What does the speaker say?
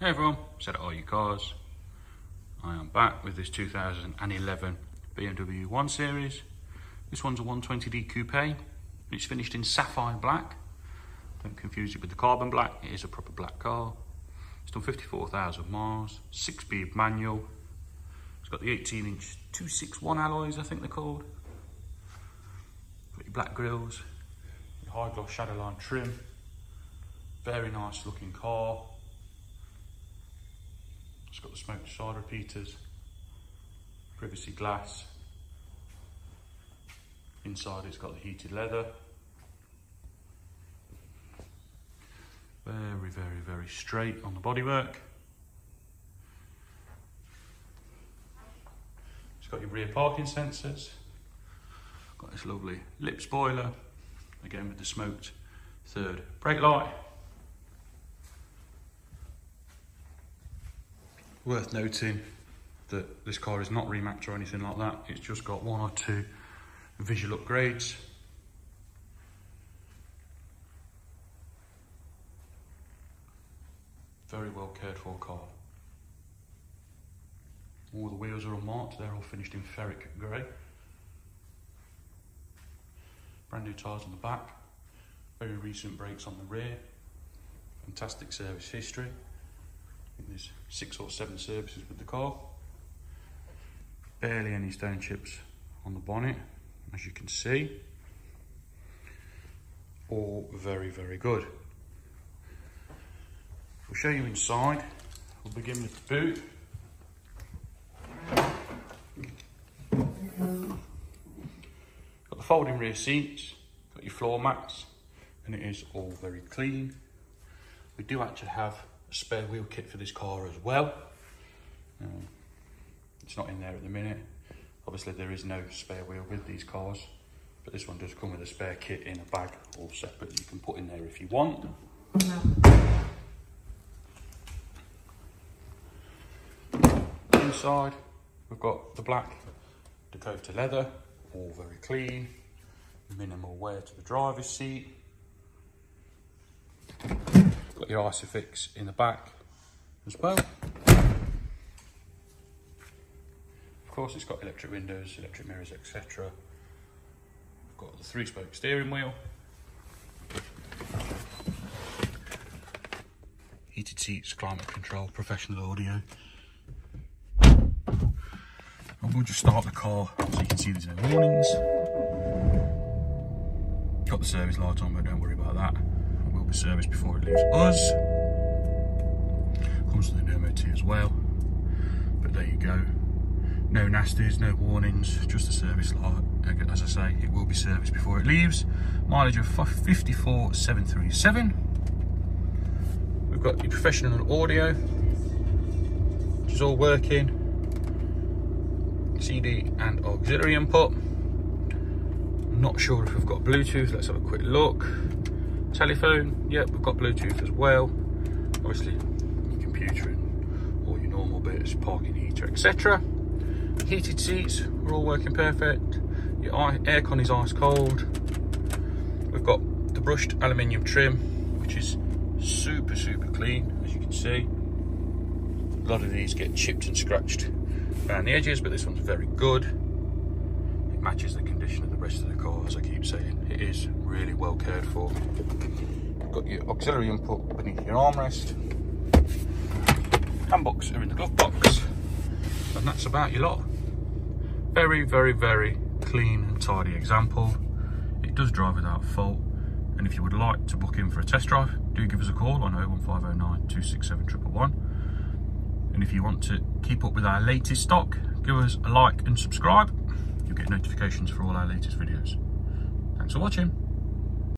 Hey everyone, Shadow Line, R U Cars. I am back with this 2011 BMW 1 Series. This one's a 120D Coupe and it's finished in Sapphire Black. Don't confuse it with the carbon black, it is a proper black car. It's done 54,000 miles, 6-speed manual. It's got the 18-inch 261 alloys, I think they're called. Pretty black grills, high gloss Shadow Line trim. Very nice looking car. It's got the smoked side repeaters, privacy glass. Inside it's got the heated leather. Very, very, very straight on the bodywork. It's got your rear parking sensors. Got this lovely lip spoiler, again with the smoked third brake light. Worth noting that this car is not remapped or anything like that. It's just got one or two visual upgrades. Very well cared for car. All the wheels are unmarked. They're all finished in ferric grey. Brand new tyres on the back. Very recent brakes on the rear. Fantastic service history. I think there's 6 or 7 services with the car. Barely any stone chips on the bonnet, as you can see. All very, very good. We'll show you inside. We'll begin with the boot. Got the folding rear seats, got your floor mats, and it is all very clean. We do actually have spare wheel kit for this car as well. It's not in there at the minute. Obviously there is no spare wheel with these cars, but this one does come with a spare kit in a bag, all separate, you can put in there if you want. Inside we've got the black Dakota leather, all very clean, minimal wear to the driver's seat. Got your ISOFIX in the back as well. Of course it's got electric windows, electric mirrors, etc. We've got the 3-spoke steering wheel. Heated seats, climate control, professional audio. And we'll just start the car so you can see there's no warnings. Got the service light on, but don't worry about that. Service before it leaves us. Comes with an MOT as well, but there you go. No nasties, no warnings, just a service light. As I say, it will be serviced before it leaves. Mileage of 54,737. We've got your professional audio, which is all working. CD and auxiliary input. Not sure if we've got Bluetooth. Let's have a quick look. Telephone, yep, we've got Bluetooth as well. Obviously, your computer and all your normal bits, parking heater, etc. Heated seats, we're all working perfect. Your aircon is ice cold. We've got the brushed aluminium trim, which is super, super clean, as you can see. A lot of these get chipped and scratched around the edges, but this one's very good. It matches the condition of the rest of the car, as I keep saying. It is really well cared for. You've got your auxiliary input beneath your armrest. Handbooks are in the glove box, and that's about your lot. Very, very, very clean and tidy example. It does drive without fault, and if you would like to book in for a test drive, do give us a call on 01509 267 111. And if you want to keep up with our latest stock, give us a like and subscribe. You'll get notifications for all our latest videos. Thanks for watching.